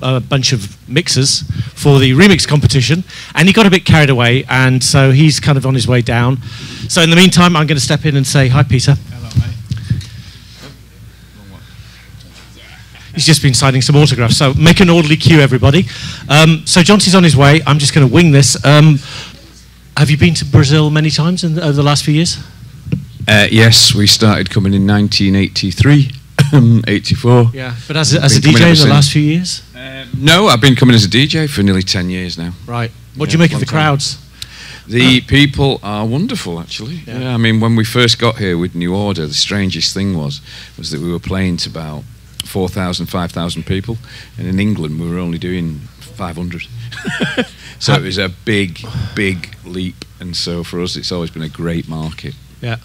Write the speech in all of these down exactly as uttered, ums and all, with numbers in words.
a bunch of mixers for the remix competition, and he got a bit carried away, and so he's kind of on his way down. So in the meantime, I'm going to step in and say hi, Peter. Hello, mate. He's just been signing some autographs, so make an orderly queue, everybody. Um, so Jonty's on his way. I'm just going to wing this. Um, have you been to Brazil many times in the, over the last few years? Uh, yes, we started coming in nineteen eighty-three. eighty-four. Yeah, but as a, as a D J in the last few years? Um, no, I've been coming as a D J for nearly ten years now. Right. What do you make of the crowds? The people are wonderful, actually. Yeah. Yeah, I mean, when we first got here with New Order, the strangest thing was was that we were playing to about four thousand, five thousand people, and in England we were only doing five hundred. So it was a big, big leap, and so for us it's always been a great market. Yeah.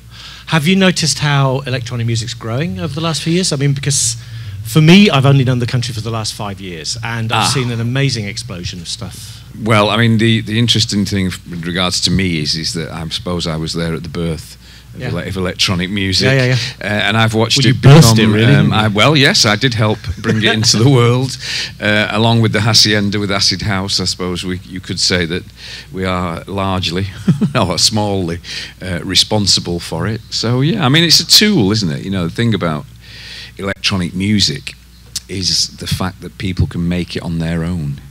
Have you noticed how electronic music's growing over the last few years? I mean, because for me, I've only done the country for the last five years, and I've ah. seen an amazing explosion of stuff. Well, I mean, the, the interesting thing with regards to me is, is that I suppose I was there at the birth of, yeah. ele of electronic music. Yeah, yeah, yeah. Uh, and I've watched well, it become... It, really, um, I, well, yes, I did help bring it into the world, uh, along with the Hacienda, with Acid House. I suppose we, you could say that we are largely, or smallly, uh, responsible for it. So, yeah, I mean, it's a tool, isn't it? You know, the thing about electronic music is the fact that people can make it on their own.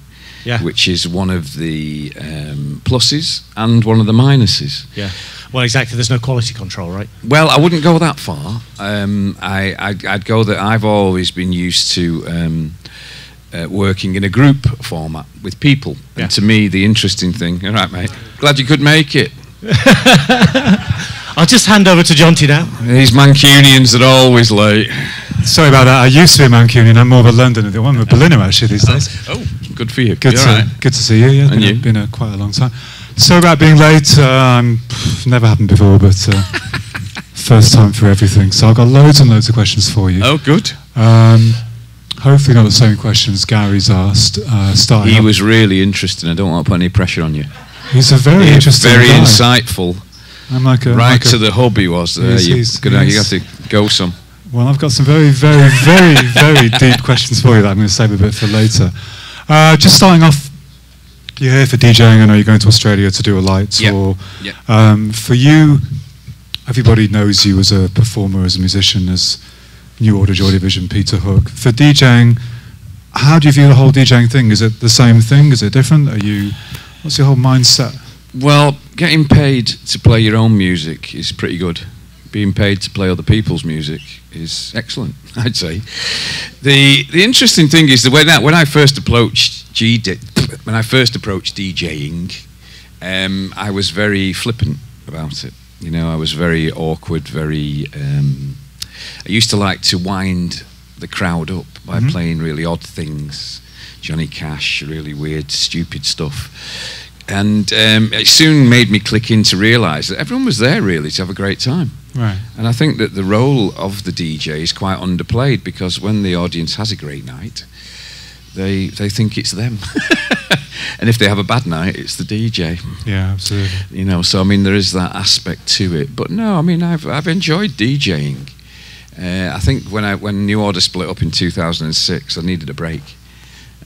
Yeah. Which is one of the um, pluses and one of the minuses. Yeah. Well, exactly. There's no quality control, right? Well, I wouldn't go that far. Um, I, I, I'd go that I've always been used to um, uh, working in a group format with people. Yeah. And to me, the interesting thing... All right, mate. Glad you could make it. I'll just hand over to Jonty now. These Mancunians are always late. Sorry about that. I used to be a Mancunian. I'm more of a Londoner. The one with Berliner, actually, these days. Oh, good for you. Good, to, right. good to see you. Yeah, and been, you? Been a, quite a long time. So about being late, um, never happened before, but uh, first time for everything. So I've got loads and loads of questions for you. Oh, good. Um, hopefully not the same questions Gary's asked. Uh, starting he up. was really interesting. I don't want to put any pressure on you. He's a very yeah, interesting very guy. insightful. I'm like a, right like to a, the hub he was. There. He's, he's, you, he's, you have to go some. Well, I've got some very, very, very, very deep questions for you that I'm going to save a bit for later. Uh, just starting off, you're here for DJing. I know you're going to Australia to do a light tour. Yep. Yep. Um, for you, everybody knows you as a performer, as a musician, as New Order, Joy Division, Peter Hook. For DJing, how do you view the whole DJing thing? Is it the same thing? Is it different? Are you? What's your whole mindset? Well, getting paid to play your own music is pretty good. Being paid to play other people's music is excellent, I'd say. The the interesting thing is the way that when I first approached G when I first approached DJing, um, I was very flippant about it. You know, I was very awkward, very. Um, I used to like to wind the crowd up by mm-hmm. playing really odd things, Johnny Cash, really weird, stupid stuff. And um, it soon made me click in to realise that everyone was there really to have a great time. Right. And I think that the role of the D J is quite underplayed because when the audience has a great night, they they think it's them. And if they have a bad night, it's the D J. Yeah, absolutely. You know, so I mean, there is that aspect to it. But no, I mean, I've I've enjoyed DJing. Uh, I think when I when New Order split up in two thousand six, I needed a break,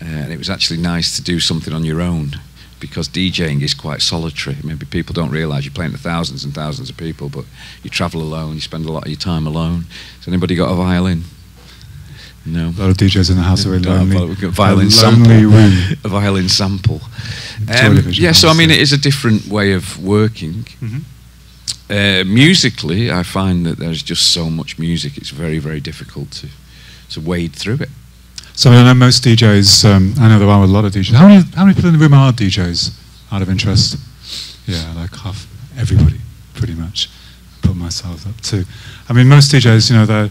uh, and it was actually nice to do something on your own. Because DJing is quite solitary. Maybe people don't realise you're playing to thousands and thousands of people, but you travel alone, you spend a lot of your time alone. Has anybody got a violin? No. A lot of D Js in the house are really lonely. A violin a sample. Room. A violin sample. Um, yeah, so I mean, it is a different way of working. Mm-hmm. uh, musically, I find that there's just so much music, it's very, very difficult to, to wade through it. So I know most D Js, um, I know there are a lot of D Js. How many, how many people in the room are D Js, out of interest? Yeah, like half, everybody, pretty much. Put myself up too. I mean, most D Js, you know, they're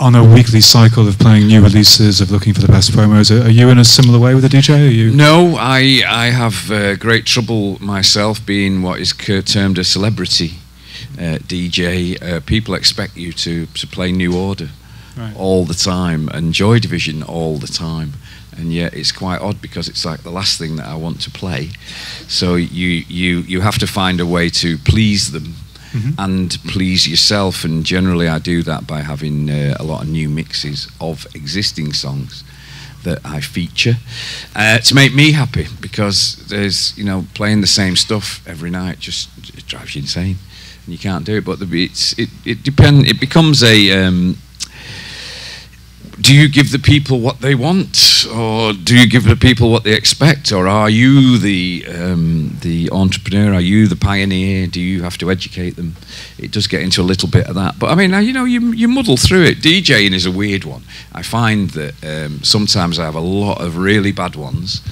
on a weekly cycle of playing new releases, of looking for the best promos. Are, are you in a similar way with a D J? Are you? No, I, I have uh, great trouble myself being what is termed a celebrity uh, D J. Uh, people expect you to, to play New Order. Right. All the time, and Joy Division all the time, and yet it's quite odd because it's like the last thing that I want to play. So you you you have to find a way to please them mm-hmm. and please yourself. And generally, I do that by having uh, a lot of new mixes of existing songs, that I feature uh, to make me happy, because there's, you know, playing the same stuff every night just it drives you insane and you can't do it. But the, it's it it depend it becomes a um, do you give the people what they want, or do you give the people what they expect, or are you the um, the entrepreneur? Are you the pioneer? Do you have to educate them? It does get into a little bit of that, but I mean, you know, you you muddle through it. DJing is a weird one. I find that um, sometimes I have a lot of really bad ones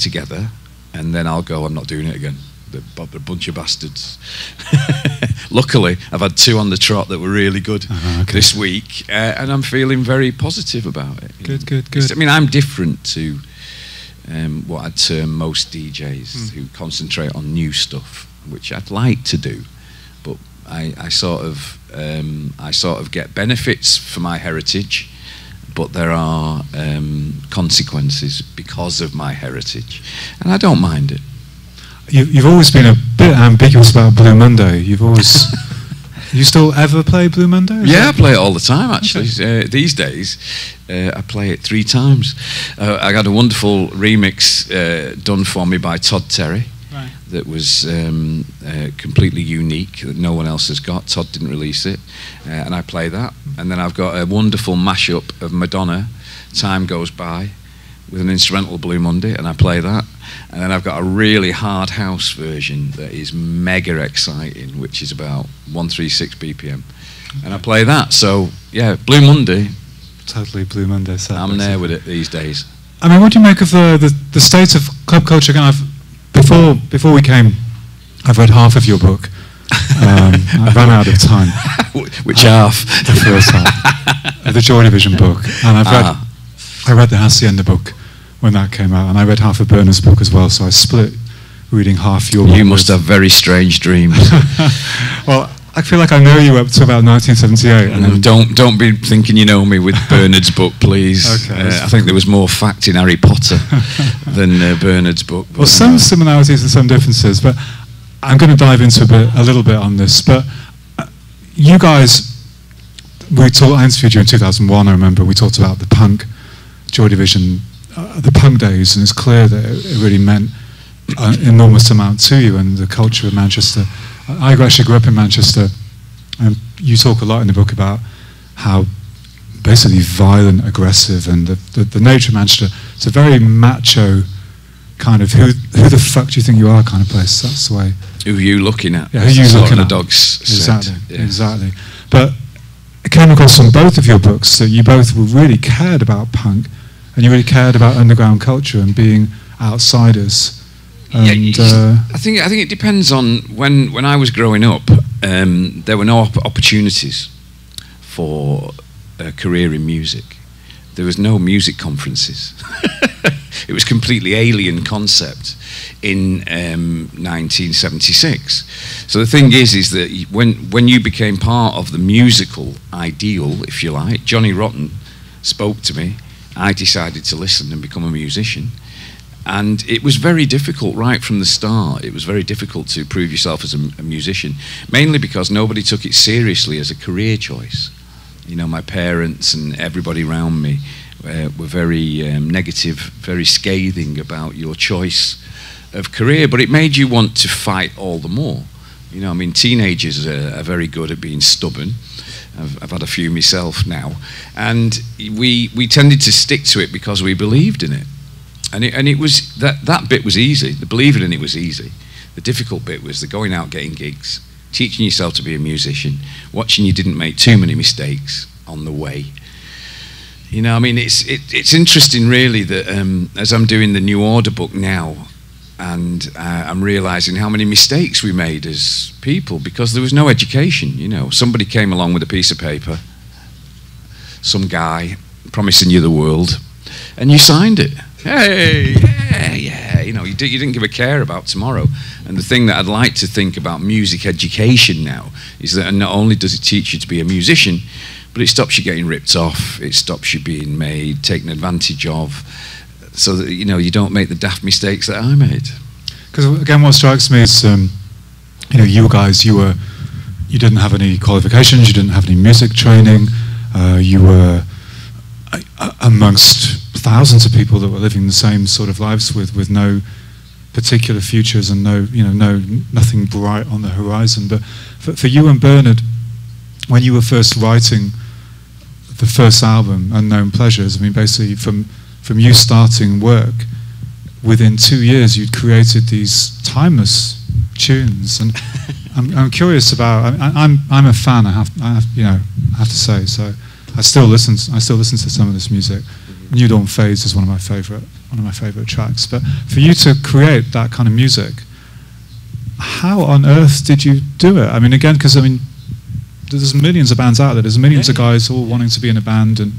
together, and then I'll go, I'm not doing it again. They're a bunch of bastards. Luckily, I've had two on the trot that were really good uh-huh, okay. this week, uh, and I'm feeling very positive about it. Good, know? good, good. It's, I mean, I'm different to um, what I'd term most D Js mm. who concentrate on new stuff, which I'd like to do, but I, I sort of, um, I sort of get benefits for my heritage, but there are um, consequences because of my heritage, and I don't mind it. You, you've always been a bit ambiguous about Blue Monday. You've always... you still ever play Blue Monday? Yeah, I play it all the time, actually. Okay. Uh, these days, uh, I play it three times. Uh, I got a wonderful remix uh, done for me by Todd Terry right. that was um, uh, completely unique, that no one else has got. Todd didn't release it, uh, and I play that. And then I've got a wonderful mashup of Madonna, Time Goes By, with an instrumental Blue Monday, and I play that. And then I've got a really hard house version that is mega exciting, which is about one thirty-six B P M, and I play that. So yeah, Blue Monday, totally Blue Monday. Saturday, I'm there with it these days. I mean, what do you make of the the, the state of club culture? Again, I've, before before we came, I've read half of your book. um, I ran out of time. Which um, half? The first half, the Joy Division book, and I've read. Uh-huh. I read the Hacienda book when that came out, and I read half of Bernard's book as well, so I split reading half your book. You must have very strange dreams. Well, I feel like I know you up to about nineteen seventy-eight. And then don't, don't be thinking you know me with Bernard's book, please. Okay, uh, I think there was more fact in Harry Potter than uh, Bernard's book. Well, some similarities and some differences, but I'm going to dive into a, bit, a little bit on this. But uh, you guys, we talk, I interviewed you in two thousand one, I remember, we talked about the punk Joy Division, uh, the punk days, and it's clear that it, it really meant an enormous amount to you and the culture of Manchester. I actually grew up in Manchester, and you talk a lot in the book about how basically violent, aggressive, and the, the, the nature of Manchester. It's a very macho kind of who who the fuck do you think you are kind of place. That's the way. Who are you looking at? Yeah, who are you looking at? The dogs. Exactly. Yes. Exactly. But I came across on both of your books that you both really cared about punk, and you really cared about underground culture and being outsiders. And, yeah, uh, I think I think it depends on when when I was growing up, um, there were no op opportunities for a career in music. There was no music conferences. It was a completely alien concept in um, nineteen seventy-six. So the thing is, is that when when you became part of the musical ideal, if you like, Johnny Rotten spoke to me. I decided to listen and become a musician. And it was very difficult right from the start. It was very difficult to prove yourself as a, a musician, mainly because nobody took it seriously as a career choice. You know, my parents and everybody around me uh, were very um, negative, very scathing about your choice of career, but it made you want to fight all the more. You know, I mean, teenagers are, are very good at being stubborn. I've, I've had a few myself now, and we we tended to stick to it because we believed in it, and it and it was that that bit was easy. The believing in it was easy. The difficult bit was the going out, getting gigs, teaching yourself to be a musician, watching you didn't make too many mistakes on the way. You know, I mean, it's it, it's interesting, really, that um, as I'm doing the New Order book now, and uh, I'm realising how many mistakes we made as people because there was no education. You know, somebody came along with a piece of paper, some guy promising you the world, and you signed it. Hey, yeah, yeah. You know, you, did, you didn't give a care about tomorrow. And the thing that I'd like to think about music education now is that not only does it teach you to be a musician, but it stops you getting ripped off. It stops you being made, taken advantage of, so that, you know, you don't make the daft mistakes that I made. Because again, what strikes me is, um, you know, you guys, you were, you didn't have any qualifications, you didn't have any music training, uh, you were uh, amongst thousands of people that were living the same sort of lives with with no particular futures and no, you know, no nothing bright on the horizon. But for, for you and Bernard, when you were first writing the first album, Unknown Pleasures, I mean, basically from from you starting work, within two years you'd created these timeless tunes, and I'm, I'm curious about. I, I'm I'm a fan. I have, I have, you know, I have to say. So I still listen. To, I still listen to some of this music. New Dawn Fades is one of my favorite. One of my favorite tracks. But for you to create that kind of music, how on earth did you do it? I mean, again, because I mean, there's millions of bands out there. There's millions yeah. of guys all wanting to be in a band, and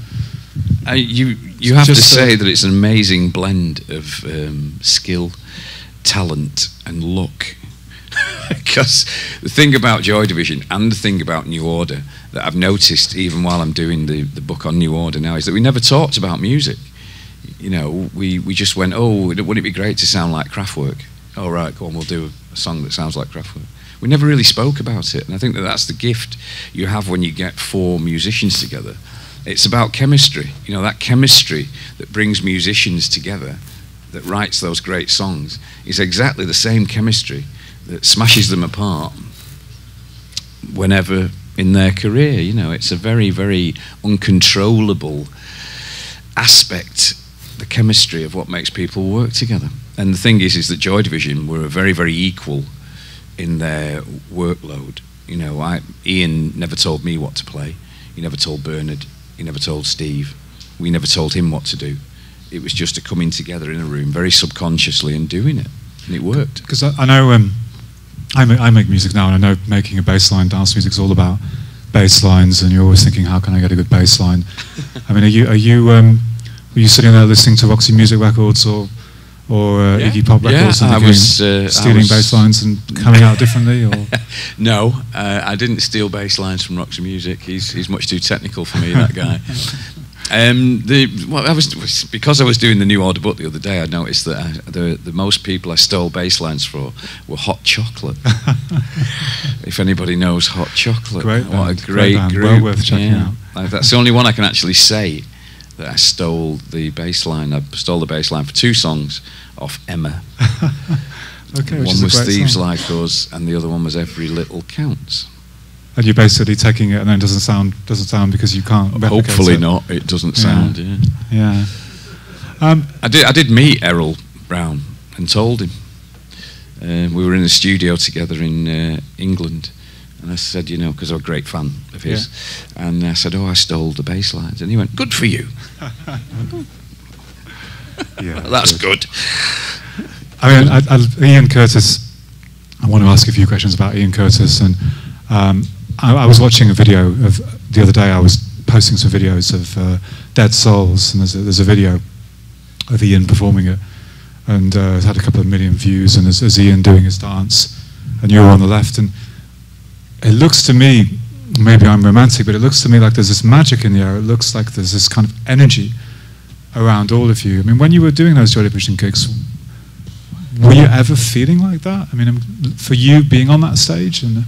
uh, you you have to say that it's an amazing blend of um, skill, talent, and luck. Because the thing about Joy Division and the thing about New Order that I've noticed, even while I'm doing the, the book on New Order now, is that we never talked about music. You know, we, we just went, oh, wouldn't it be great to sound like Kraftwerk? Oh, right, go on, we'll do a song that sounds like Kraftwerk. We never really spoke about it, and I think that that's the gift you have when you get four musicians together. It's about chemistry, you know, that chemistry that brings musicians together, that writes those great songs, is exactly the same chemistry that smashes them apart whenever in their career. You know, it's a very, very uncontrollable aspect, the chemistry of what makes people work together. And the thing is, is that Joy Division were very, very equal in their workload. You know, I, Ian never told me what to play. He never told Bernard. He never told Steve. We never told him what to do. It was just a coming together in a room, very subconsciously, and doing it. And it worked. Because I, I know, um, I, ma I make music now, and I know making a bass line, dance music is all about bass lines, and you're always thinking, how can I get a good bass line? I mean, are you, are you, um, were you sitting there listening to Roxy Music records or, or uh, yeah. Iggy Pop records, yeah, and I was, uh, stealing I was bass lines and coming out differently? Or? No, uh, I didn't steal bass lines from Roxy Music. He's, he's much too technical for me, that guy. Um, the, well, I was, because I was doing the New Order book the other day, I noticed that I, the, the most people I stole bass lines for were Hot Chocolate. If anybody knows Hot Chocolate, great what band, a great, great group. Well worth checking yeah. out. That's the only one I can actually say that I stole the bass line. I stole the bass line for two songs off Emma. Okay, one was Thieves song. Like Us, and the other one was Every Little Counts. And you're basically taking it, and then it doesn't sound doesn't sound because you can't replicate it. Hopefully not. It doesn't sound. Yeah. Yeah. yeah. Um, I did. I did meet Errol Brown and told him. Uh, we were in a studio together in uh, England, and I said, you know, because I'm a great fan of his, yeah. and I said, oh, I stole the bass lines, and he went, good for you. Yeah, that's good. good. I mean, I, I, Ian Curtis. I want to ask a few questions about Ian Curtis and. Um, I, I was watching a video of the other day. I was posting some videos of uh, Dead Souls, and there's a, there's a video of Ian performing it, and uh, it's had a couple of million views. And there's, there's Ian doing his dance, and you're on the left, and it looks to me, maybe I'm romantic, but it looks to me like there's this magic in the air. It looks like there's this kind of energy around all of you. I mean, when you were doing those Joy Division gigs, were you ever feeling like that? I mean, for you being on that stage and.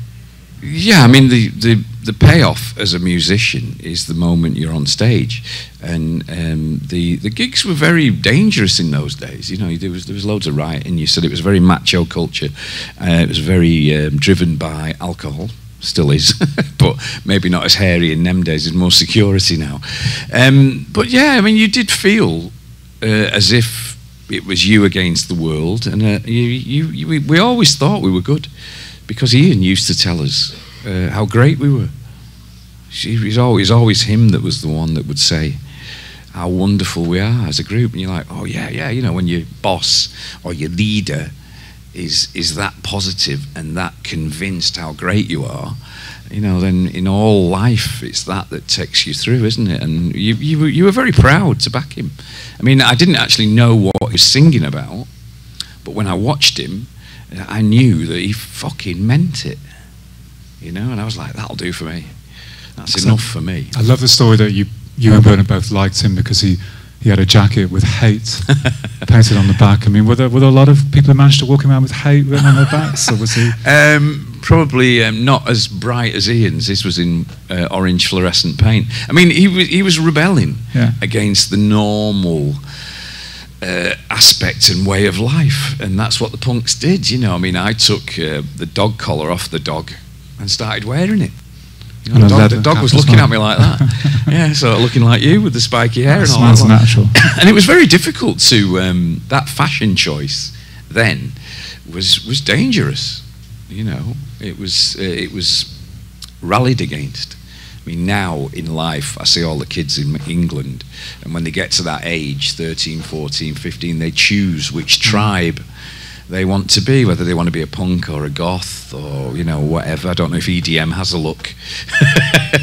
Yeah, I mean, the, the, the payoff as a musician is the moment you're on stage. And um, the, the gigs were very dangerous in those days. You know, there was, there was loads of rioting. You said it was very macho culture. Uh, it was very um, driven by alcohol. Still is, but maybe not as hairy in them days. There's more security now. Um, but yeah, I mean, you did feel uh, as if it was you against the world. And uh, you, you, you, we, we always thought we were good. Because Ian used to tell us uh, how great we were. She, it was always, always him that was the one that would say how wonderful we are as a group. And you're like, oh yeah, yeah, you know, when your boss or your leader is, is that positive and that convinced how great you are, you know, then in all life it's that that takes you through, isn't it? And you, you, you were very proud to back him. I mean, I didn't actually know what he was singing about, but when I watched him, I knew that he fucking meant it, you know, and I was like, that'll do for me. That's enough for me. I love the story that you, you and Bernard both liked him because he, he had a jacket with hate painted on the back. I mean, were there, were there a lot of people who managed to walk around with hate written on their backs, or was he...? Um, probably um, not as bright as Ian's. This was in uh, orange fluorescent paint. I mean, he was, he was rebelling yeah. against the normal... uh, aspect and way of life, and that's what the punks did. You know, I mean, I took uh, the dog collar off the dog and started wearing it. You know, the, dog, the dog was looking at me like that. Yeah, so looking like you with the spiky hair and all that. Smells natural. And it was very difficult to um, that fashion choice then was was dangerous. You know, it was uh, it was rallied against. I mean, now in life, I see all the kids in England, and when they get to that age, thirteen, fourteen, fifteen, they choose which tribe they want to be, whether they want to be a punk or a goth or, you know, whatever. I don't know if E D M has a look.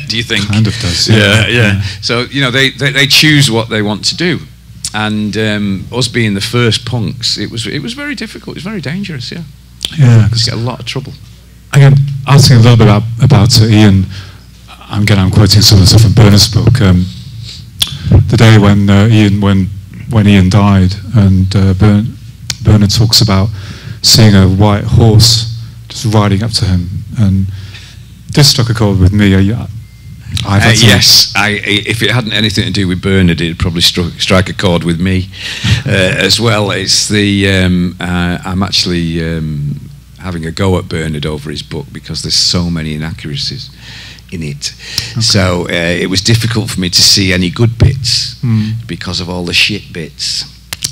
Do you think? Kind of does. Yeah, yeah. yeah. So, you know, they, they, they choose what they want to do. And um, us being the first punks, it was, it was very difficult. It was very dangerous, yeah. Yeah. You get a lot of trouble. Again, asking a little bit about, about uh, Ian, I'm, again, I'm quoting some of the stuff from Bernard's book. Um, the day when uh, Ian when when Ian died, and uh, Bernard, Bernard talks about seeing a white horse just riding up to him, and this struck a chord with me. I, I've had uh, yes, I, if it hadn't anything to do with Bernard, it'd probably struck, strike a chord with me uh, as well. It's the um, uh, I'm actually um, having a go at Bernard over his book because there's so many inaccuracies in it. Okay. So uh, it was difficult for me to see any good bits mm. because of all the shit bits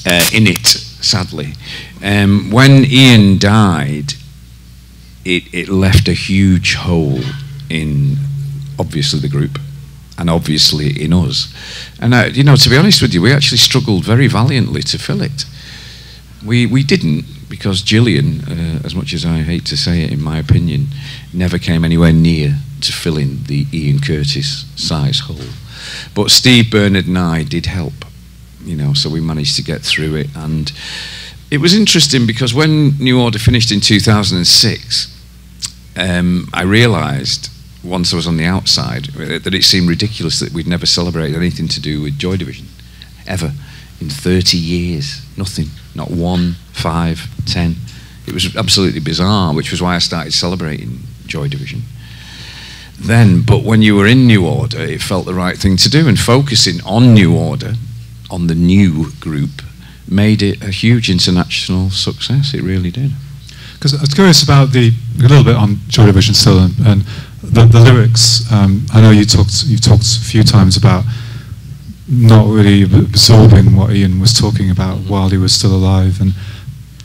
uh, in it, sadly. Um, when Ian died, it, it left a huge hole in, obviously, the group and obviously in us. And, uh, you know, to be honest with you, we actually struggled very valiantly to fill it. We, we didn't, because Gillian, uh, as much as I hate to say it, in my opinion, never came anywhere near to fill in the Ian Curtis size hole. But Steve, Bernard and I did help, you know, so we managed to get through it. And it was interesting because when New Order finished in two thousand six, um, I realised, once I was on the outside, that it seemed ridiculous that we'd never celebrated anything to do with Joy Division, ever, in thirty years. Nothing, not one, five, ten. It was absolutely bizarre, which was why I started celebrating Joy Division then. But when you were in New Order, it felt the right thing to do, and focusing on New Order, on the new group, made it a huge international success. It really did. Because I was curious about the, a little bit on Joy Division still, and, and the, the lyrics. Um, I know you talked, you talked a few times about not really absorbing what Ian was talking about while he was still alive, and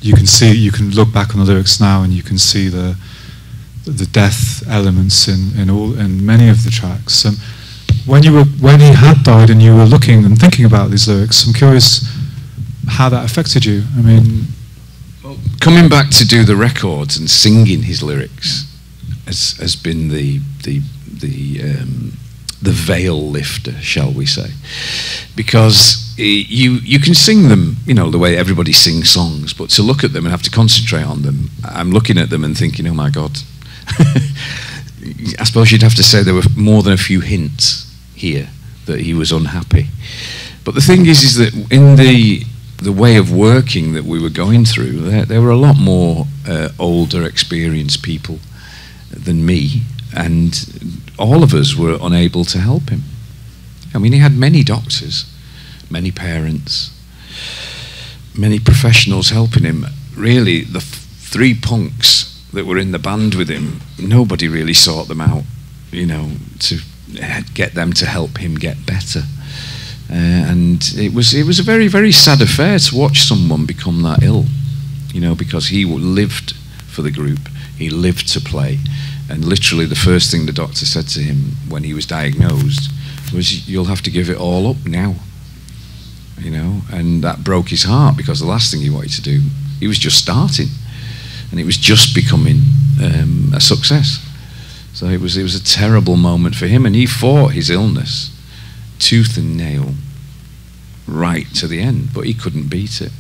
you can see, you can look back on the lyrics now, and you can see the the death elements in, in all in many of the tracks. Um, when you were when he had died and you were looking and thinking about these lyrics, I'm curious how that affected you. I mean, well, coming back to do the records and singing his lyrics has has been the the the um, the veil lifter, shall we say, because uh, you you can sing them, you know, the way everybody sings songs, but to look at them and have to concentrate on them, I'm looking at them and thinking, oh my God. I suppose you'd have to say there were more than a few hints here that he was unhappy. But the thing is, is that in the the way of working that we were going through, there, there were a lot more uh, older, experienced people than me, and all of us were unable to help him. I mean, he had many doctors, many parents, many professionals helping him. Really, the f three punks that were in the band with him, nobody really sought them out, you know, to get them to help him get better. Uh, and it was it was a very, very sad affair to watch someone become that ill, you know, because he lived for the group, he lived to play, and literally the first thing the doctor said to him when he was diagnosed was, you'll have to give it all up now, you know, and that broke his heart because the last thing he wanted to do, he was just starting. And it was just becoming um, a success. So it was, it was a terrible moment for him, and he fought his illness tooth and nail right to the end, but he couldn't beat it.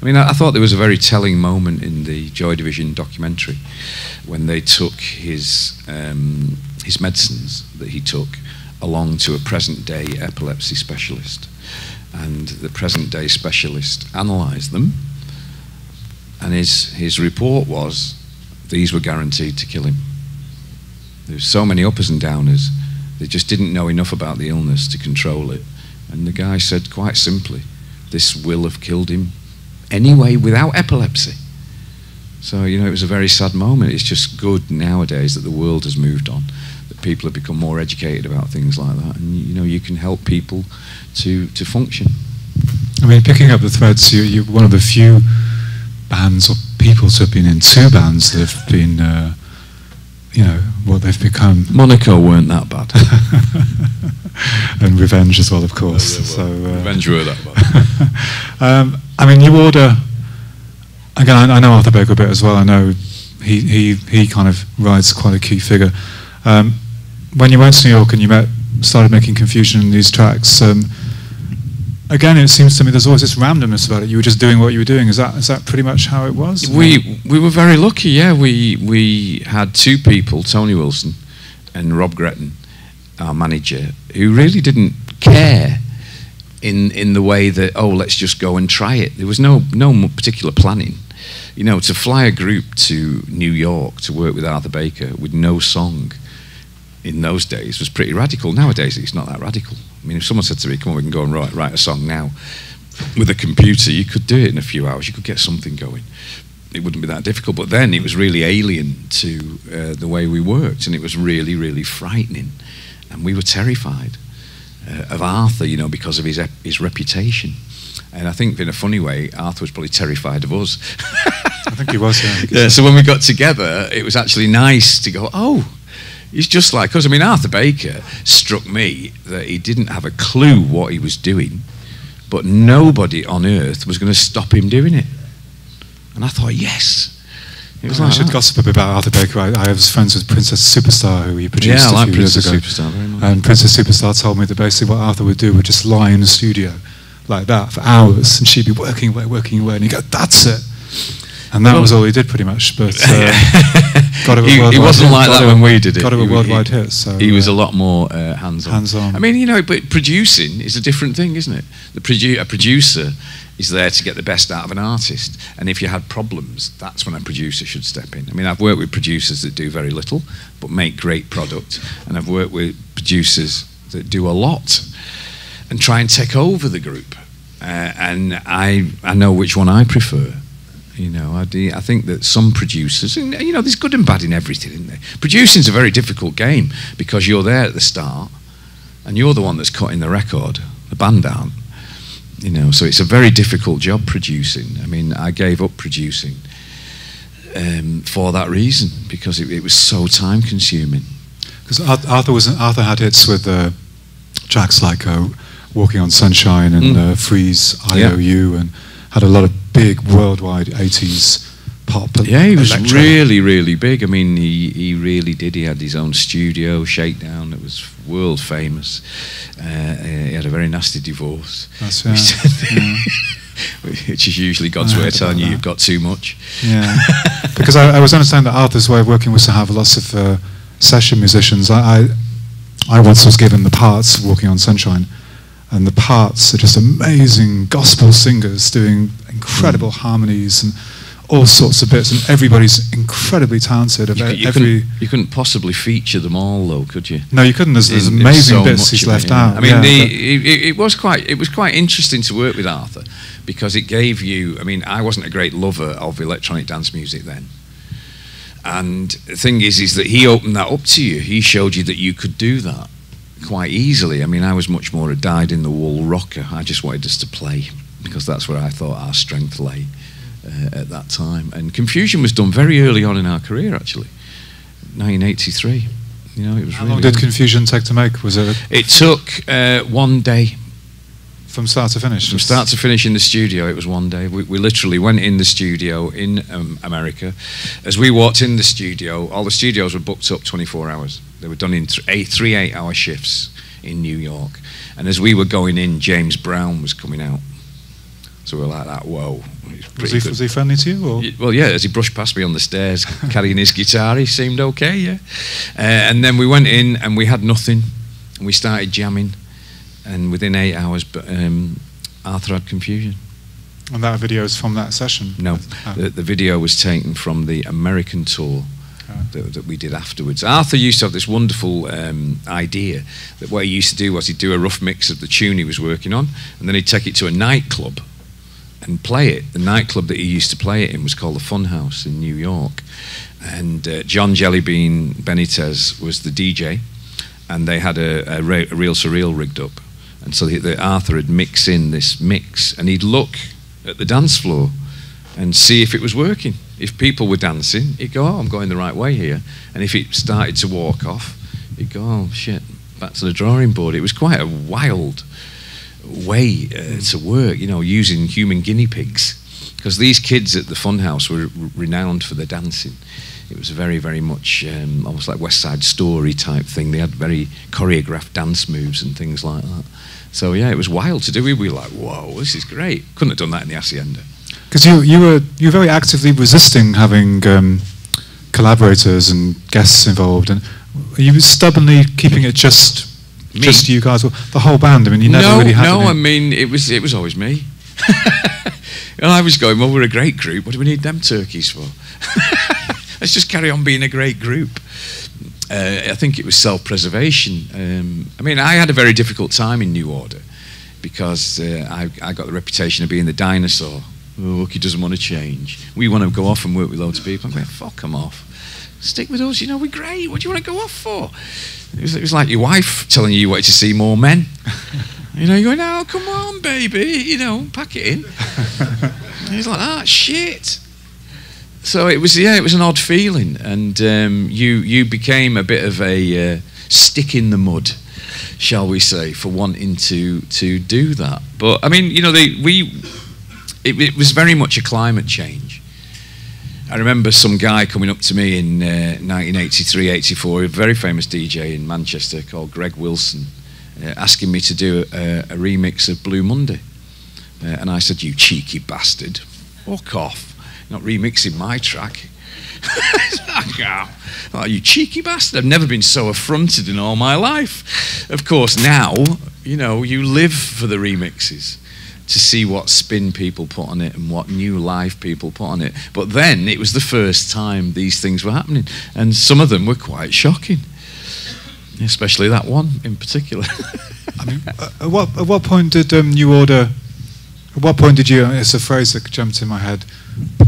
I mean, I, I thought there was a very telling moment in the Joy Division documentary when they took his, um, his medicines that he took along to a present-day epilepsy specialist. And the present-day specialist analysed them, and his, his report was, these were guaranteed to kill him. There were so many uppers and downers, they just didn't know enough about the illness to control it. And the guy said quite simply, this will have killed him anyway without epilepsy. So, you know, it was a very sad moment. It's just good nowadays that the world has moved on, that people have become more educated about things like that, and, you know, you can help people to, to function. I mean, picking up the threads, you, you're one of the few bands or people to have been in two bands that have been, uh, you know, what they've become. Monaco weren't that bad. And Revenge as well, of course. No, they were. So, uh, Revenge were that bad. um, I mean, New Order... Again, I know Arthur Baker a bit as well. I know he he, he kind of rides quite a key figure. Um, when you went to New York and you met, started making Confusion in these tracks, um, again, it seems to me there's always this randomness about it. You were just doing what you were doing. Is that is that pretty much how it was? We we were very lucky. Yeah, we we had two people, Tony Wilson and Rob Gretton, our manager, who really didn't care. In, in the way that, oh, let's just go and try it. There was no, no particular planning. You know, to fly a group to New York to work with Arthur Baker with no song in those days was pretty radical. Nowadays, it's not that radical. I mean, if someone said to me, come on, we can go and write, write a song now with a computer, you could do it in a few hours. You could get something going. It wouldn't be that difficult. But then it was really alien to uh, the way we worked, and it was really, really frightening. And we were terrified. Uh, of Arthur, you know, because of his his reputation, and I think in a funny way, Arthur was probably terrified of us. I think he was. Yeah. Yeah, so when we got together, it was actually nice to go, oh, he's just like us. I mean, Arthur Baker struck me that he didn't have a clue what he was doing, but nobody on earth was going to stop him doing it. And I thought, yes. It was oh, like I should that. gossip a bit about Arthur Baker. I, I was friends with Princess Superstar, who he produced yeah, a few like years ago. Superstar, very much. And Princess Superstar told me that basically what Arthur would do would just lie in the studio like that for hours, and she'd be working away, working away, and he'd go, that's it. And that well, was all he did pretty much. But uh, got it with he, worldwide he wasn't hit. like got that when we did it. Got it with worldwide hits. So, he was uh, a lot more uh, hands-on. Hands-on. I mean, you know, but producing is a different thing, isn't it? The produ a producer is there to get the best out of an artist. And if you had problems, that's when a producer should step in. I mean, I've worked with producers that do very little, but make great product. And I've worked with producers that do a lot and try and take over the group. Uh, and I, I know which one I prefer. You know, I, do, I think that some producers, and, you know, there's good and bad in everything, isn't there? Producing's a very difficult game because you're there at the start and you're the one that's cutting the record, the band aren't. You know, so it's a very difficult job producing. I mean, I gave up producing um, for that reason because it, it was so time consuming. Because Arthur was Arthur had hits with uh, tracks like uh, "Walking on Sunshine" and mm. uh, "Freeze," I O U, yeah. and had a lot of big worldwide eighties pop. Yeah, he was electro. really, really big. I mean, he, he really did. He had his own studio, Shakedown, that was world famous. Uh, he had a very nasty divorce. That's right. Yeah. Which is usually God's way of telling you you've got too much. Yeah. Because I, I was understanding that Arthur's way of working was to have lots of uh, session musicians. I, I, I once was given the parts of Walking on Sunshine, and the parts are just amazing gospel singers doing incredible mm. harmonies and all sorts of bits, and everybody's incredibly talented. About you, you, every couldn't, you couldn't possibly feature them all, though, could you? No, you couldn't. There's, there's in, amazing so bits he's left it, yeah. out. I mean, yeah, the, it, it was quite it was quite interesting to work with Arthur because it gave you. I mean, I wasn't a great lover of electronic dance music then, and the thing is, is that he opened that up to you. He showed you that you could do that quite easily. I mean, I was much more a dyed-in-the-wool rocker. I just wanted us to play because that's where I thought our strength lay. Uh, at that time, and Confusion was done very early on in our career, actually, nineteen eighty-three. You know, it was. How really long did Confusion take to make? Was it? It took uh, one day, from start to finish. From start to finish in the studio, it was one day. We, we literally went in the studio in um, America. As we walked in the studio, all the studios were booked up twenty-four hours. They were done in th eight, three eight-hour shifts in New York. And as we were going in, James Brown was coming out. So we were like that, whoa. Was he, was he friendly to you? Or? Well, yeah, as he brushed past me on the stairs carrying his guitar, he seemed okay, yeah. Uh, and then we went in and we had nothing. And we started jamming. And within eight hours, um, Arthur had Confusion. And that video is from that session? No, oh. the, the video was taken from the American tour that, that we did afterwards. Arthur used to have this wonderful um, idea that what he used to do was he'd do a rough mix of the tune he was working on, and then he'd take it to a nightclub and play it. The nightclub that he used to play it in was called the Fun House in New York, and uh, John Jellybean Benitez was the D J, and they had a, a, re a Real Surreal rigged up, and so the, the Arthur would mix in this mix, and he'd look at the dance floor and see if it was working. If people were dancing, he'd go, oh, I'm going the right way here. And if it started to walk off, he'd go, oh, shit, back to the drawing board. It was quite a wild way uh, to work, you know, using human guinea pigs. Because these kids at the Funhouse were renowned for their dancing. It was very, very much um, almost like West Side Story type thing. They had very choreographed dance moves and things like that. So, yeah, it was wild to do. We were like, whoa, this is great. Couldn't have done that in the Hacienda. Because you, you were you were very actively resisting having um, collaborators and guests involved, and you were stubbornly keeping it just me. just you guys, the whole band. I mean, you never no, really had. No, no, I mean it was it was always me. And I was going, well, we're a great group. What do we need them turkeys for? Let's just carry on being a great group. Uh, I think it was self-preservation. Um, I mean, I had a very difficult time in New Order because uh, I, I got the reputation of being the dinosaur. Oh, look, he doesn't want to change. We want to go off and work with loads of people. I'm going, fuck them off. Stick with us, you know, we're great. What do you want to go off for? It was, it was like your wife telling you you wanted to see more men. You know, you're going, oh, come on, baby. You know, pack it in. And he's like, ah, shit. So it was, yeah, it was an odd feeling. And um, you, you became a bit of a uh, stick in the mud, shall we say, for wanting to, to do that. But, I mean, you know, they, we... It, it was very much a climate change. I remember some guy coming up to me in uh, nineteen eighty-three, eighty-four, a very famous D J in Manchester called Greg Wilson, uh, asking me to do a, a remix of Blue Monday. Uh, and I said, you cheeky bastard, fuck off, not remixing my track. Oh, you cheeky bastard, I've never been so affronted in all my life. Of course, now, you know, you live for the remixes, to see what spin people put on it and what new live people put on it. But then it was the first time these things were happening, and some of them were quite shocking, especially that one in particular. I mean, at what, at what point did um, New Order, at what point did you, it's a phrase that jumped in my head,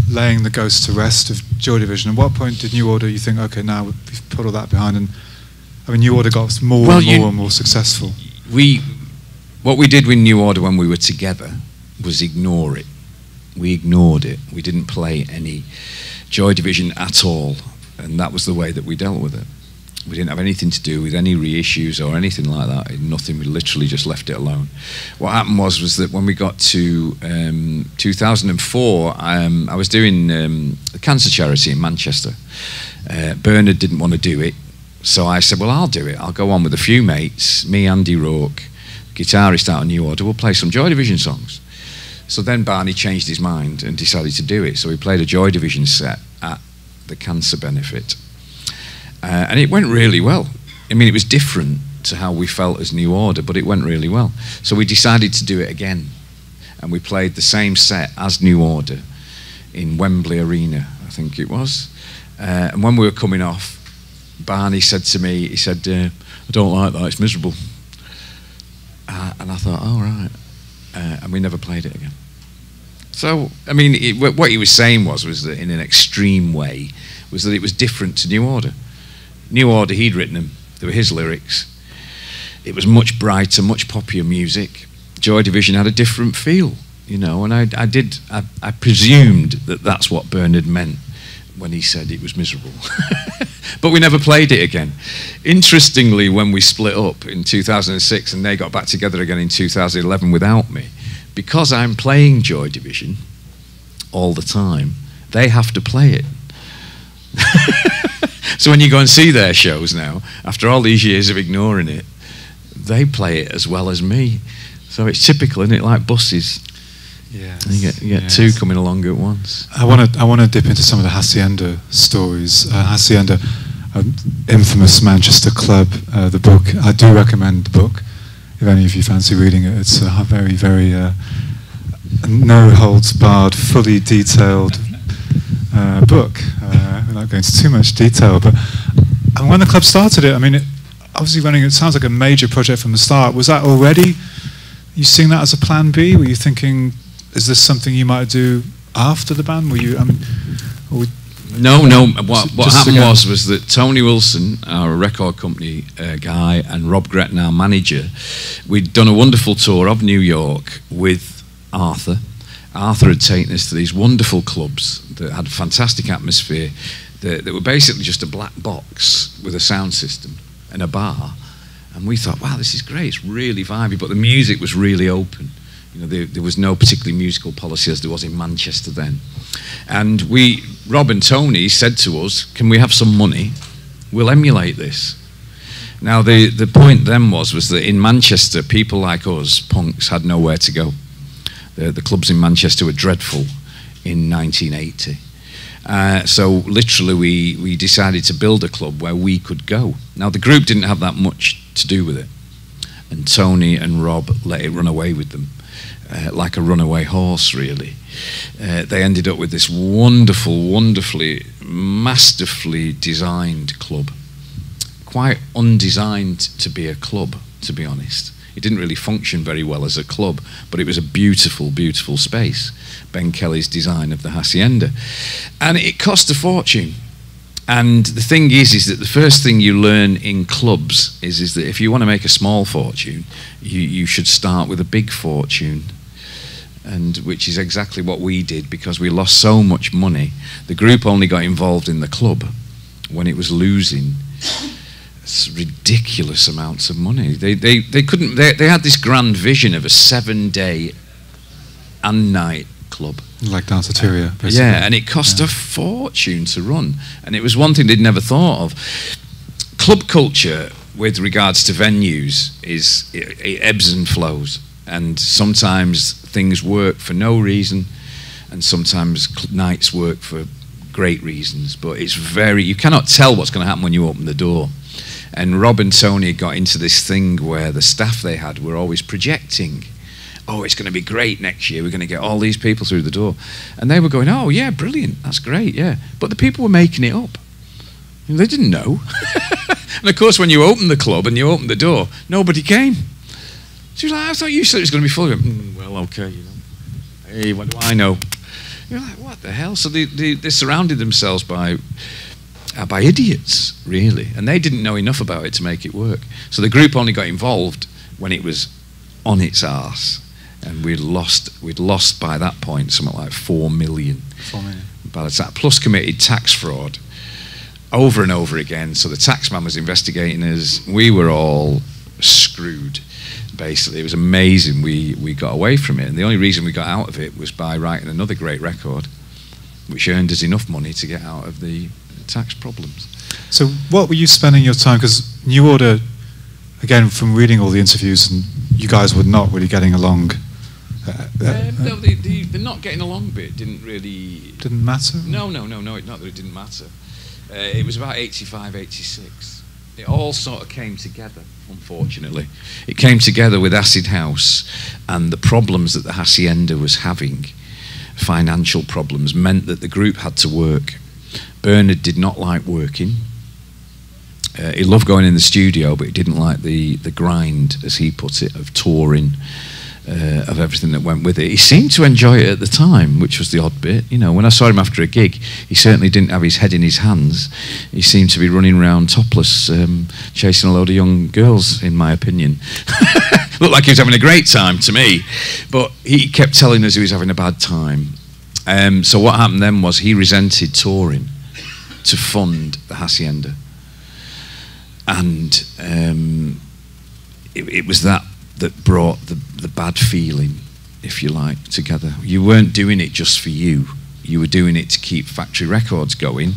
laying the ghost to rest of Joy Division, at what point did New Order, you think, okay, now we've put all that behind, and I mean, New Order got more well, and more you, and more successful. We... What we did with New Order when we were together was ignore it. We ignored it. We didn't play any Joy Division at all, and that was the way that we dealt with it. We didn't have anything to do with any reissues or anything like that. Nothing. We literally just left it alone. What happened was was that when we got to um, two thousand four, um, I was doing um, a cancer charity in Manchester. Uh, Bernard didn't want to do it, so I said, well, I'll do it. I'll go on with a few mates, me, Andy Rourke, guitarist out of New Order, we'll play some Joy Division songs. So then Barney changed his mind and decided to do it. So we played a Joy Division set at the cancer benefit. Uh, and it went really well. I mean, it was different to how we felt as New Order, but it went really well. So we decided to do it again. And we played the same set as New Order in Wembley Arena, I think it was. Uh, and when we were coming off, Barney said to me, he said, uh, I don't like that, it's miserable. Uh, and I thought, oh, right. Uh, and we never played it again. So, I mean, it, what he was saying was, was that in an extreme way, was that it was different to New Order. New Order, he'd written them. They were his lyrics. It was much brighter, much poppier music. Joy Division had a different feel, you know, and I, I did, I, I presumed that that's what Bernard meant when he said it was miserable. But we never played it again. Interestingly, when we split up in two thousand six and they got back together again in two thousand eleven without me, because I'm playing Joy Division all the time, they have to play it. So when you go and see their shows now, after all these years of ignoring it, they play it as well as me. So it's typical, isn't it? Like buses. Yes, you get, you get yes. two coming along at once. I want to I want to dip into some of the Hacienda stories. Uh, Hacienda, an infamous Manchester club. Uh, the book, I do recommend the book if any of you fancy reading it. It's a very very uh, no holds barred, fully detailed uh, book. Uh, without going into too much detail, but and when the club started it, I mean, it, obviously running, it sounds like a major project from the start. Was that already, you seeing that as a plan B? Were you thinking, is this something you might do after the band? Were you, I mean, or no, no. What, what happened was was that Tony Wilson, our record company uh, guy, and Rob Gretton, our manager, we'd done a wonderful tour of New York with Arthur. Arthur had taken us to these wonderful clubs that had a fantastic atmosphere, that, that were basically just a black box with a sound system and a bar. And we thought, wow, this is great. It's really vibey, but the music was really open. You know, there, there was no particularly musical policy as there was in Manchester then. And we, Rob and Tony said to us, can we have some money? We'll emulate this. Now, the, the point then was, was that in Manchester, people like us, punks, had nowhere to go. The, the clubs in Manchester were dreadful in nineteen eighty. Uh, so literally we, we decided to build a club where we could go. Now, the group didn't have that much to do with it. And Tony and Rob let it run away with them. Uh, like a runaway horse, really. Uh, they ended up with this wonderful, wonderfully, masterfully designed club. Quite undesigned to be a club, to be honest. It didn't really function very well as a club, but it was a beautiful, beautiful space. Ben Kelly's design of the Hacienda. And it cost a fortune. And the thing is, is that the first thing you learn in clubs is, is that if you want to make a small fortune, you, you should start with a big fortune. And which is exactly what we did, because we lost so much money. The group only got involved in the club when it was losing ridiculous amounts of money. They, they, they couldn't, they, they had this grand vision of a seven day and night club. Like Danceteria, basically. Yeah, and it cost yeah. a fortune to run. And it was one thing they'd never thought of. Club culture, with regards to venues, is it, it ebbs and flows. And sometimes things work for no reason, and sometimes nights work for great reasons. But it's very, you cannot tell what's going to happen when you open the door. And Rob and Tony got into this thing where the staff they had were always projecting. Oh, it's going to be great next year. We're going to get all these people through the door. And they were going, oh, yeah, brilliant. That's great, yeah. But the people were making it up. And they didn't know. And, of course, when you open the club and you open the door, nobody came. She was like, I thought you said it was going to be full. Mm, well, okay. You know. Hey, what do I know? You're like, what the hell? So they, they, they surrounded themselves by... by idiots, really. And they didn't know enough about it to make it work. So the group only got involved when it was on its arse. And we'd lost, we'd lost by that point something like four million. Four million. By the time, plus committed tax fraud over and over again. So the tax man was investigating us. We were all screwed, basically. It was amazing we, we got away from it. And the only reason we got out of it was by writing another great record, which earned us enough money to get out of the tax problems. So what were you spending your time, because New Order, again, from reading all the interviews, and you guys were not really getting along. Uh, uh, uh, no, the, the, the not getting along bit didn't really... Didn't matter? No, no, no, no, it, not that it didn't matter. Uh, it was about eighty-five, eighty-six. It all sort of came together, unfortunately. It came together with Acid House, and the problems that the Hacienda was having, financial problems, meant that the group had to work. Bernard did not like working. Uh, he loved going in the studio, but he didn't like the, the grind, as he put it, of touring, uh, of everything that went with it. He seemed to enjoy it at the time, which was the odd bit. You know, when I saw him after a gig, he certainly didn't have his head in his hands. He seemed to be running around topless, um, chasing a load of young girls, in my opinion. Looked like he was having a great time to me. But he kept telling us he was having a bad time. Um, so what happened then was he resented touring to fund the Hacienda. And um, it, it was that that brought the, the bad feeling, if you like, together. You weren't doing it just for you. You were doing it to keep Factory Records going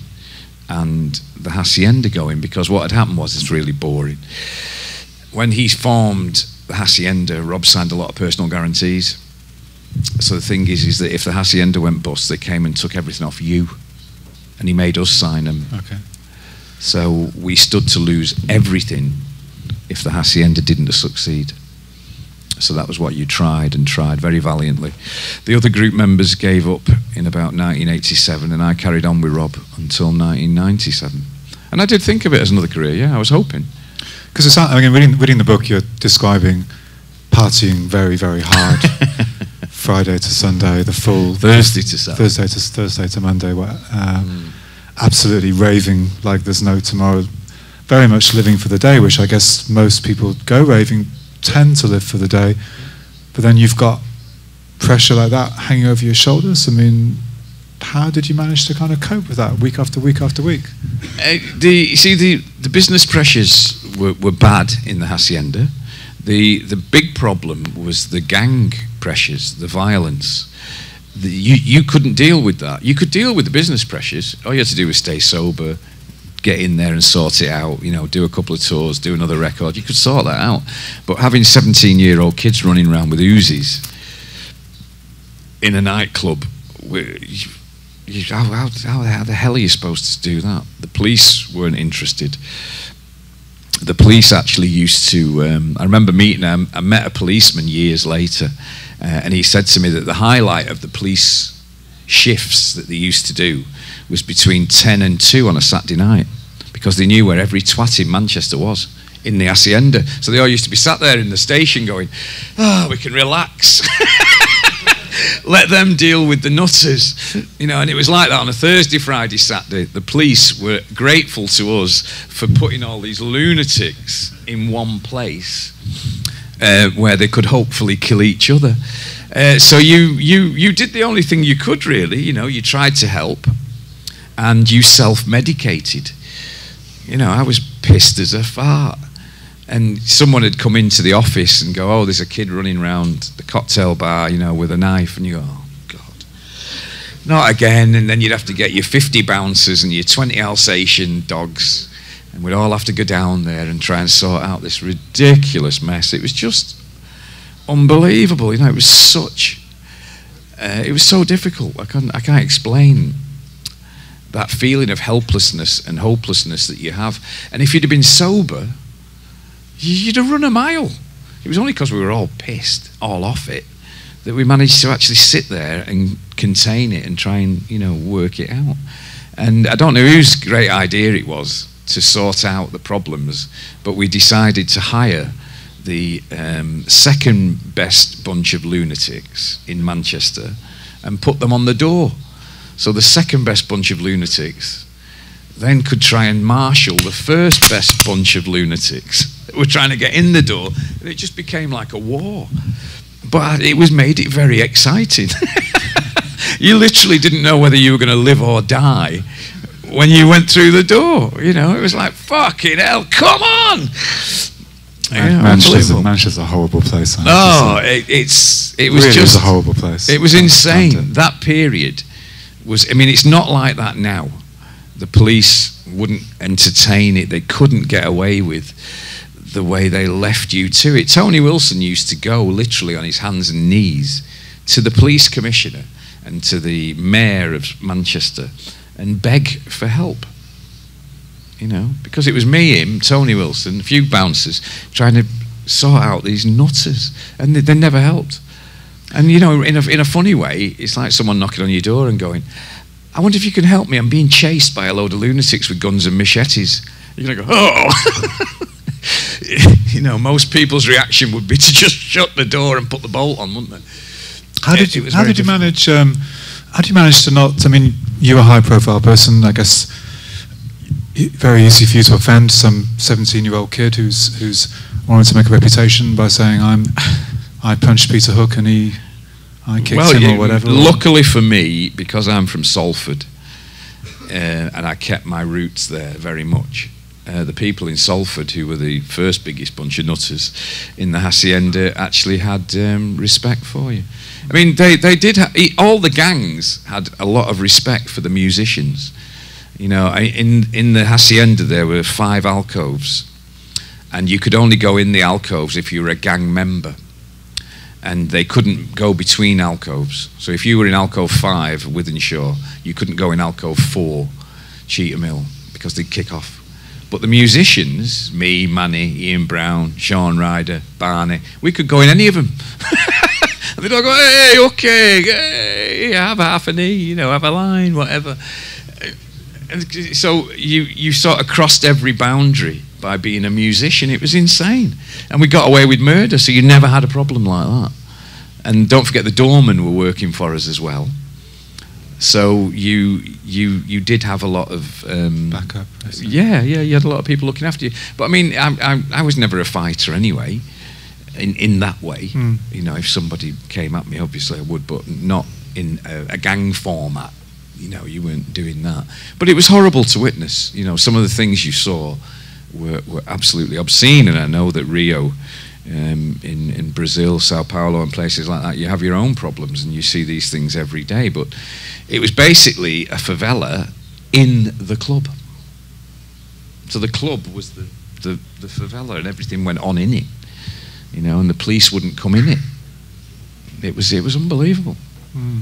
and the Hacienda going, because what had happened was, it's really boring. When he formed the Hacienda, Rob signed a lot of personal guarantees. So the thing is, is that if the Hacienda went bust, they came and took everything off you, and he made us sign them. Okay. So we stood to lose everything if the Hacienda didn't succeed. So that was what you tried and tried very valiantly. The other group members gave up in about nineteen eighty-seven, and I carried on with Rob until nineteen ninety-seven. And I did think of it as another career, yeah, I was hoping. Because it's, I mean, reading, reading the book, you're describing partying very, very hard. Friday to Sunday, the full... Thursday to Saturday. Thursday to, Thursday to Monday. Where, um, mm. Absolutely raving like there's no tomorrow. Very much living for the day, which I guess most people go raving, tend to live for the day. But then you've got pressure like that hanging over your shoulders. I mean... How did you manage to kind of cope with that week after week after week? Uh, the, see, the, the business pressures were, were bad in the Hacienda. The, the big problem was the gang pressures, the violence. The, you, you couldn't deal with that. You could deal with the business pressures. All you had to do was stay sober, get in there and sort it out, you know, do a couple of tours, do another record. You could sort that out. But having seventeen-year-old kids running around with Uzis in a nightclub... How, how, how the hell are you supposed to do that? The police weren't interested. The police actually used to... Um, I remember meeting... I, I met a policeman years later, uh, and he said to me that the highlight of the police shifts that they used to do was between ten and two on a Saturday night, because they knew where every twat in Manchester was, in the Hacienda. So they all used to be sat there in the station going, oh, we can relax. Let them deal with the nutters, you know. And it was like that on a Thursday, Friday, Saturday. The police were grateful to us for putting all these lunatics in one place uh, where they could hopefully kill each other. Uh, so you, you, you did the only thing you could, really. You know, you tried to help, and you self-medicated. You know, I was pissed as a fart. And someone had come into the office and go, oh, there's a kid running around the cocktail bar, you know, with a knife. And you go, oh, God, not again. And then you'd have to get your fifty bouncers and your twenty Alsatian dogs. And we'd all have to go down there and try and sort out this ridiculous mess. It was just unbelievable. You know, it was such, uh, it was so difficult. I can't, I can't explain that feeling of helplessness and hopelessness that you have. And if you'd have been sober... You'd have run a mile. It was only because we were all pissed, all off it, that we managed to actually sit there and contain it and try and, you know, work it out. And I don't know whose great idea it was to sort out the problems, but we decided to hire the um, second best bunch of lunatics in Manchester and put them on the door. So the second best bunch of lunatics then could try and marshal the first best bunch of lunatics. We're trying to get in the door, and it just became like a war. But it was made it very exciting. You literally didn't know whether you were going to live or die when you went through the door. You know, it was like, fucking hell, come on! Yeah, Manchester's, Manchester's a horrible place. Oh, it, it's it was really just was a horrible place. It was insane. That period was. I mean, it's not like that now. The police wouldn't entertain it. They couldn't get away with the way they left you to it. Tony Wilson used to go literally on his hands and knees to the police commissioner and to the mayor of Manchester and beg for help. You know, because it was me, him, Tony Wilson, a few bouncers, trying to sort out these nutters. And they, they never helped. And, you know, in a, in a funny way, it's like someone knocking on your door and going, I wonder if you can help me. I'm being chased by a load of lunatics with guns and machetes. You're going to go, oh! You know, most people's reaction would be to just shut the door and put the bolt on, wouldn't they? How did you, how did you manage? Um, how did you manage to not? I mean, you're a high-profile person. I guess very easy for you to offend some seventeen-year-old kid who's who's wanted to make a reputation by saying, "I'm, I punched Peter Hook and he, I kicked well, him or whatever." Luckily for me, because I'm from Salford, uh, and I kept my roots there very much. Uh, the people in Salford, who were the first biggest bunch of nutters in the Hacienda, actually had um, respect for you. I mean, they, they did ha all the gangs had a lot of respect for the musicians. You know, I, in, in the Hacienda there were five alcoves, and you could only go in the alcoves if you were a gang member. And they couldn't go between alcoves. So if you were in alcove five, Withenshaw, you couldn't go in alcove four, Cheetah Mill, because they'd kick off. But the musicians, me, Manny, Ian Brown, Sean Ryder, Barney, we could go in any of them. And they'd all go, hey, okay, hey, have half a knee, you know, have a line, whatever. And so you, you sort of crossed every boundary by being a musician. It was insane. And we got away with murder, so you never had a problem like that. And don't forget the doormen were working for us as well. So you you you did have a lot of um, backup. Yeah, yeah, you had a lot of people looking after you. But I mean, I I, I was never a fighter anyway, in in that way. Mm. You know, if somebody came at me, obviously I would, but not in a, a gang format. You know, you weren't doing that. But it was horrible to witness. You know, some of the things you saw were were absolutely obscene. And I know that Rio. Um, in, in Brazil, Sao Paulo and places like that, you have your own problems and you see these things every day. But it was basically a favela in the club. So the club was the, the, the favela and everything went on in it, you know, and the police wouldn't come in it. It was, it was unbelievable. Mm.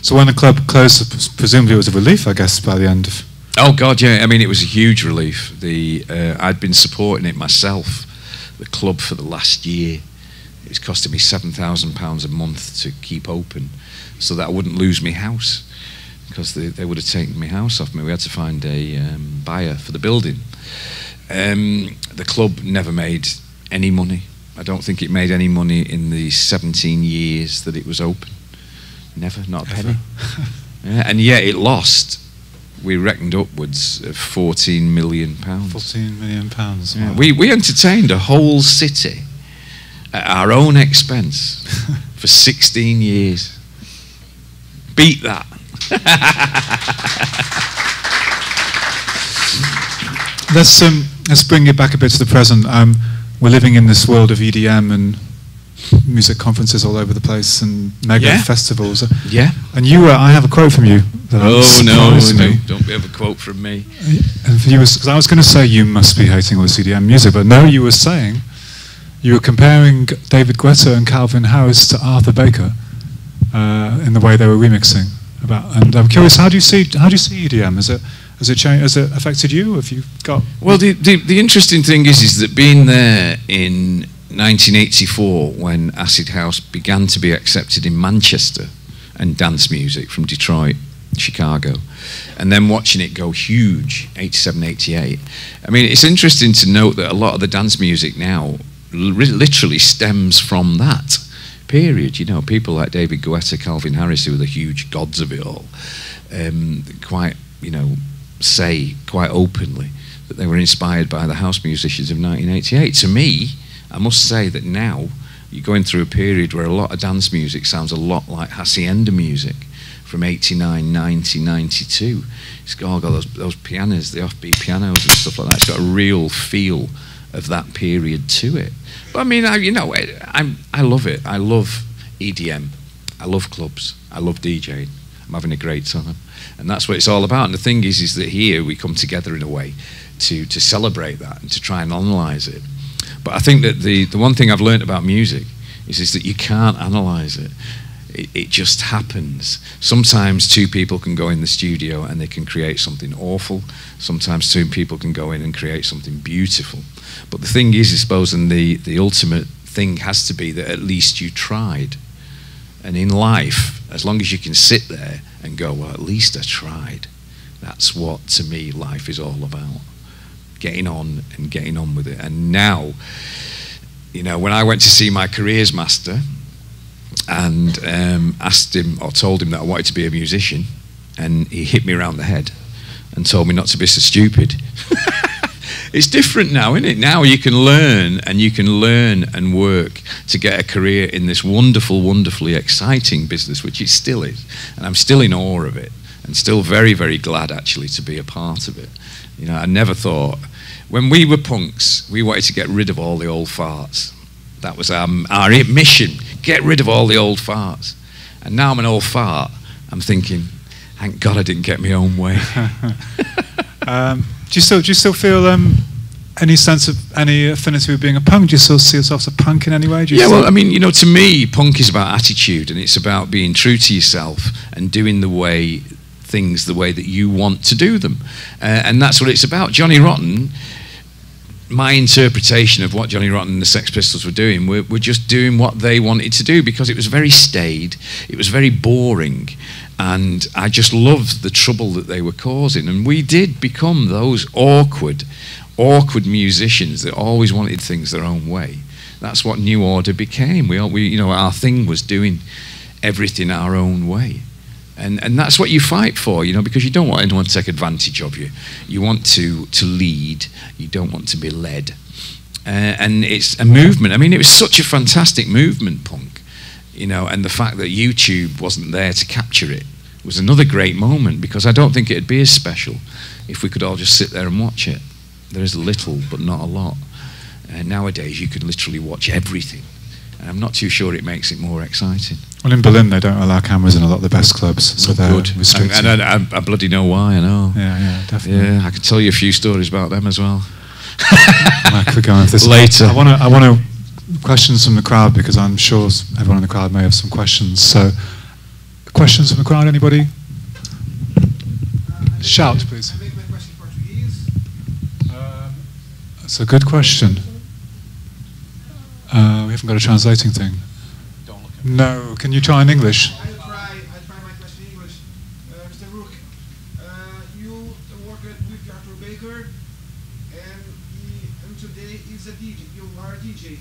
So when the club closed, presumably it was a relief, I guess, by the end of... Oh, God, yeah. I mean, it was a huge relief. The, uh, I'd been supporting it myself, the club, for the last year. It was costing me seven thousand pounds a month to keep open so that I wouldn't lose my house, because they, they would have taken my house off me. We had to find a um, buyer for the building. Um, the club never made any money. I don't think it made any money in the seventeen years that it was open. Never, not a penny. Yeah, and yet it lost. We reckoned upwards of fourteen million pounds. fourteen million pounds. Wow. Yeah, we, we entertained a whole city at our own expense for sixteen years. Beat that. Let's, um, let's bring it back a bit to the present. Um, we're living in this world of E D M and music conferences all over the place and mega yeah. festivals. Yeah. And you were, I have a quote from you. That oh, no, no, don't have a quote from me. Because I was going to say you must be hating all the C D M music, but no, you were saying, you were comparing David Guetta and Calvin Harris to Arthur Baker uh, in the way they were remixing. About, and I'm curious, how do you see, how do you see E D M? Is it, has it changed, has it affected you? Have you got... Well, the, the, the interesting thing is, is that being there in nineteen eighty-four, when Acid House began to be accepted in Manchester and dance music from Detroit, Chicago, and then watching it go huge, eighty-seven, eighty-eight. I mean, it's interesting to note that a lot of the dance music now literally stems from that period. You know, people like David Guetta, Calvin Harris, who were the huge gods of it all, um, quite, you know, say quite openly that they were inspired by the house musicians of nineteen eighty-eight. To me, I must say that now you're going through a period where a lot of dance music sounds a lot like Hacienda music from eighty-nine, ninety, ninety-two. It's got all those, those pianos, the offbeat pianos and stuff like that. It's got a real feel of that period to it. But I mean, I, you know, I, I'm, I love it. I love E D M. I love clubs. I love DJing. I'm having a great time. And that's what it's all about. And the thing is, is that here we come together in a way to, to celebrate that and to try and analyse it. But I think that the, the one thing I've learned about music is, is that you can't analyse it. it. It just happens. Sometimes two people can go in the studio and they can create something awful. Sometimes two people can go in and create something beautiful. But the thing is, I suppose, and the, the ultimate thing has to be that at least you tried. And in life, as long as you can sit there and go, well, at least I tried. That's what, to me, life is all about. Getting on and getting on with it. And now, you know, when I went to see my careers master and um, asked him or told him that I wanted to be a musician, and he hit me around the head and told me not to be so stupid. It's different now, isn't it? Now you can learn and you can learn and work to get a career in this wonderful, wonderfully exciting business, which it still is. And I'm still in awe of it and still very, very glad actually to be a part of it. You know, I never thought, when we were punks, we wanted to get rid of all the old farts. That was our, our mission, get rid of all the old farts. And now I'm an old fart, I'm thinking, thank God I didn't get my own way. um, do, you still, do you still feel um, any sense of any affinity with being a punk? Do you still see yourself as a punk in any way? Do you yeah, well, I mean, you know, to me, punk is about attitude, and it's about being true to yourself and doing the way things the way that you want to do them. Uh, and that's what it's about. Johnny Rotten my interpretation of what Johnny Rotten and the Sex Pistols were doing were, were just doing what they wanted to do, because it was very staid, it was very boring, and I just loved the trouble that they were causing. And we did become those awkward, awkward musicians that always wanted things their own way. That's what New Order became. We, we, you know, our thing was doing everything our own way. And, and that's what you fight for, you know, because you don't want anyone to take advantage of you. You want to, to lead. You don't want to be led. Uh, and it's a movement. I mean, it was such a fantastic movement, punk, you know, and the fact that YouTube wasn't there to capture it was another great moment, because I don't think it'd be as special if we could all just sit there and watch it. There is little, but not a lot. Uh, nowadays, you can literally watch everything. And I'm not too sure it makes it more exciting. Well, in Berlin, they don't allow cameras in a lot of the best clubs, so they're restricted. And, and, and I, I bloody know why, I know. Yeah, yeah, definitely. Yeah, I could tell you a few stories about them as well. Mike, we're going with this later. I want to I want to questions from the crowd, because I'm sure everyone in the crowd may have some questions. So, questions from the crowd, anybody? Shout, please. That's a good question. Uh, we haven't got a translating thing. Don't look at me. No, can you try in English? I'll try, I'll try my question in English. Uh, Mister Rook, uh, you worked with Arthur Baker, and, he, and today is a D J. You are a D J.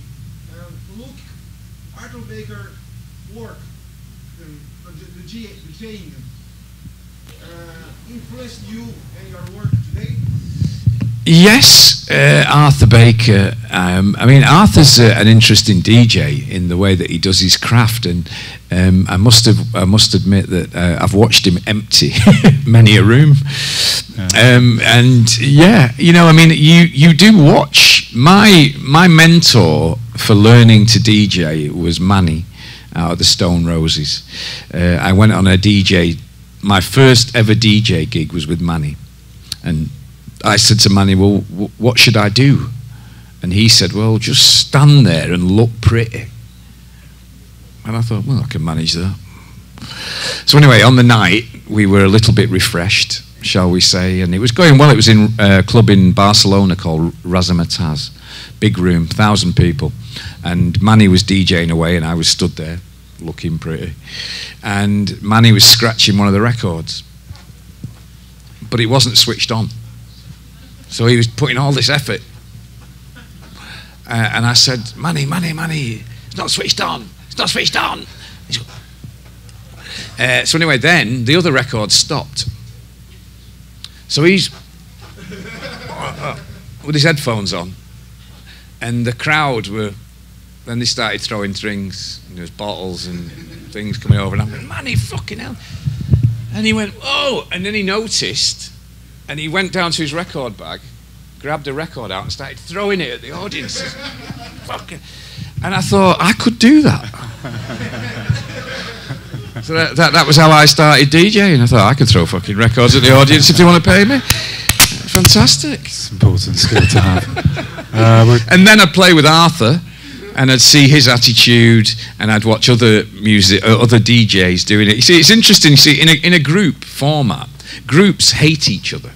Um, look, Arthur Baker work, um, the DJing, uh, influenced you and your work today? Yes, uh, Arthur Baker. Um, I mean, Arthur's uh, an interesting D J in the way that he does his craft, and um, I must have, I must admit that uh, I've watched him empty many a room. Yeah. Um, and yeah, you know, I mean, you you do watch. My my mentor for learning to D J was Manny, out of the Stone Roses. Uh, I went on a D J. My first ever D J gig was with Manny, and I said to Manny, well, w what should I do? And he said, well, just stand there and look pretty. And I thought, well, I can manage that. So anyway, on the night, we were a little bit refreshed, shall we say, and it was going well. It was in a club in Barcelona called Razzmatazz, big room, one thousand people. And Manny was DJing away, and I was stood there looking pretty. And Manny was scratching one of the records, but it wasn't switched on. So he was putting all this effort. Uh, and I said, Manny, Manny, Manny, it's not switched on, it's not switched on. Uh, so anyway, then the other record stopped. So he's with his headphones on. And the crowd were, then they started throwing things, and there was bottles and things coming over. And I'm like, Manny, fucking hell. And he went, oh, and then he noticed. And he went down to his record bag, grabbed a record out and started throwing it at the audience. Fucking. And I thought, I could do that. So that, that, that was how I started DJing. I thought, I could throw fucking records at the audience if they want to pay me. Fantastic. It's an important skill to have. Uh, and then I'd play with Arthur, and I'd see his attitude, and I'd watch other music, other D Js doing it. You see, it's interesting, you see, in a, in a group format, groups hate each other.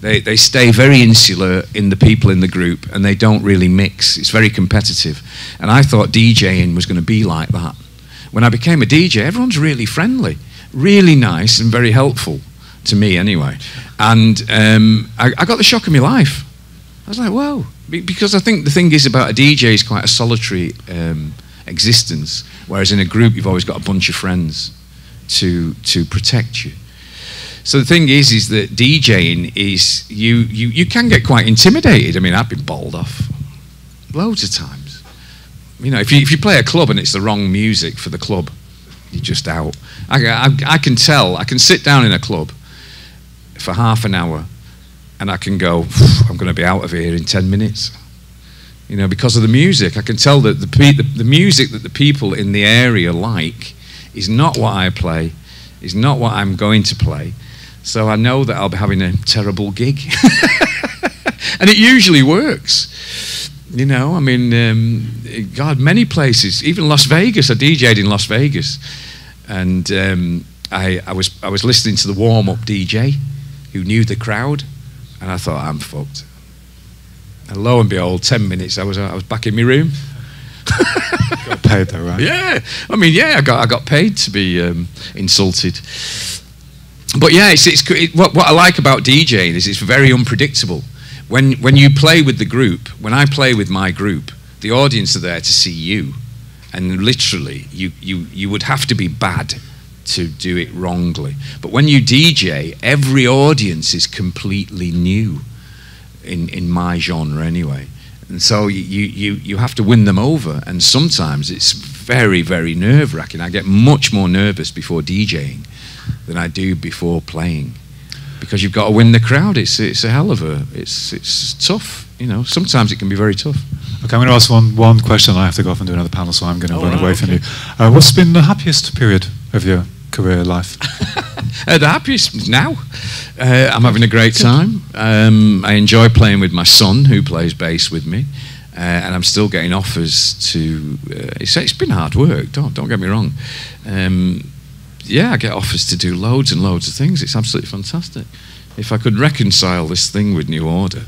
They, they stay very insular in the people in the group, and they don't really mix. It's very competitive. And I thought DJing was going to be like that. When I became a D J, everyone's really friendly, really nice and very helpful, to me anyway. And um, I, I got the shock of my life. I was like, whoa. Because I think the thing is about a D J is quite a solitary um, existence, whereas in a group you've always got a bunch of friends to, to protect you. So the thing is, is that DJing is, you, you, you can get quite intimidated. I mean, I've been bowled off loads of times. You know, if you, if you play a club and it's the wrong music for the club, you're just out. I, I, I can tell, I can sit down in a club for half an hour and I can go, I'm going to be out of here in ten minutes. You know, because of the music. I can tell that the, pe the, the music that the people in the area like is not what I play, is not what I'm going to play. So I know that I'll be having a terrible gig. And it usually works. You know, I mean, um, God, many places, even Las Vegas. I DJed in Las Vegas. And um, I, I, was, I was listening to the warm-up D J who knew the crowd. And I thought, I'm fucked. And lo and behold, ten minutes, I was I was back in my room. Got paid though, right? Yeah, I mean, yeah, I got I got paid to be um, insulted. But yeah, it's, it's it, what what I like about DJing is it's very unpredictable. When when you play with the group, when I play with my group, the audience are there to see you, and literally, you you you would have to be bad to do it wrongly. But when you D J, every audience is completely new, in in my genre anyway. And so you, you, you have to win them over, and sometimes it's very, very nerve-wracking. I get much more nervous before DJing than I do before playing, because you've got to win the crowd. It's it's a hell of a, it's it's tough, you know. Sometimes it can be very tough. Okay, I'm going to ask one one question. I have to go off and do another panel, so I'm going to run away from you. Uh, what's been the happiest period of your career life? uh, the happiest now. Uh, I'm having a great time. Um, I enjoy playing with my son, who plays bass with me, uh, and I'm still getting offers to. Uh, it's, it's been hard work. Don't don't get me wrong. Um, yeah, I get offers to do loads and loads of things. It's absolutely fantastic. If I could reconcile this thing with New Order,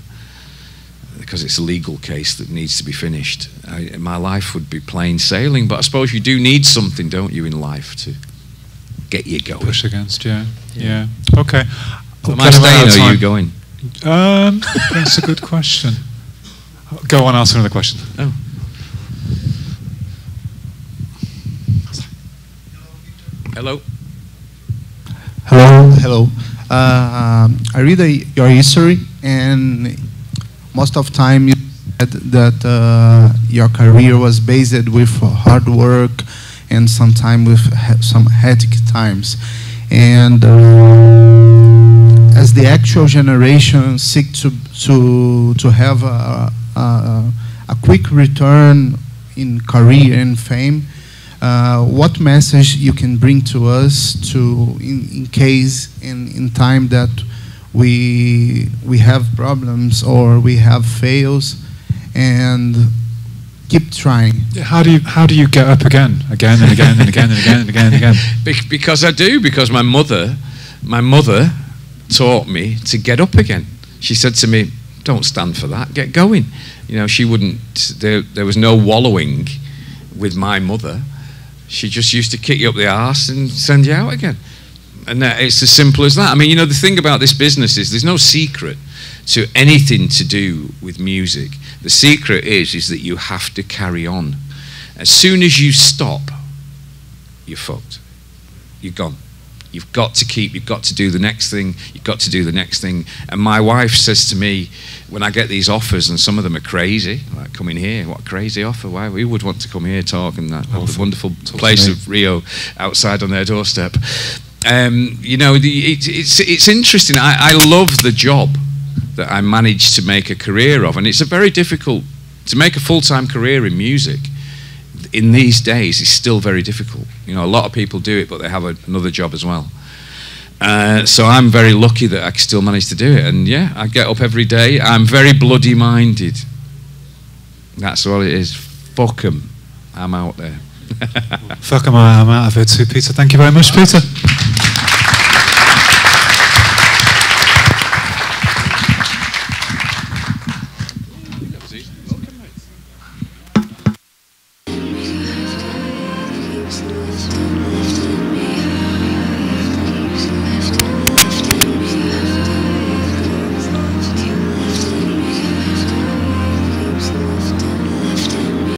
because it's a legal case that needs to be finished, I, my life would be plain sailing. But I suppose you do need something, don't you, in life to get you going. Push against, yeah, yeah. yeah. Okay. So am I staying or are you going? Um, that's a good question. Go on, ask another question. Oh. Hello. Hello. Hello. Uh, I read a, your history, and most of time you said that uh, your career was based with hard work and sometimes with he some hectic times. And uh, as the actual generation seek to to to have a a, a quick return in career and fame, uh, what message you can bring to us to in, in case in in time that we we have problems or we have fails and keep trying? How do you how do you get up again, again and again and again and again and again and again? Be because I do. Because my mother, my mother, taught me to get up again. She said to me, "Don't stand for that. Get going." You know, she wouldn't. There, there was no wallowing with my mother. She just used to kick you up the arse and send you out again. And that, it's as simple as that. I mean, you know, the thing about this business is there's no secret to anything to do with music. The secret is is that you have to carry on. As soon as you stop, you're fucked. You're gone. You've got to keep, you've got to do the next thing, you've got to do the next thing. And my wife says to me, when I get these offers, and some of them are crazy, like, come in here, what a crazy offer, why we would want to come here, talk, and that awesome. wonderful talk place of Rio outside on their doorstep. Um, you know, the, it, it's, it's interesting. I, I love the job that I managed to make a career of, and it's a very difficult, to make a full-time career in music in these days is still very difficult. You know, a lot of people do it, but they have a, another job as well. Uh, so I'm very lucky that I can still manage to do it, and yeah, I get up every day. I'm very bloody-minded. That's all it is. Fuck them. I'm out there. Fuck them, I'm out of here too, Peter. Thank you very much, Peter.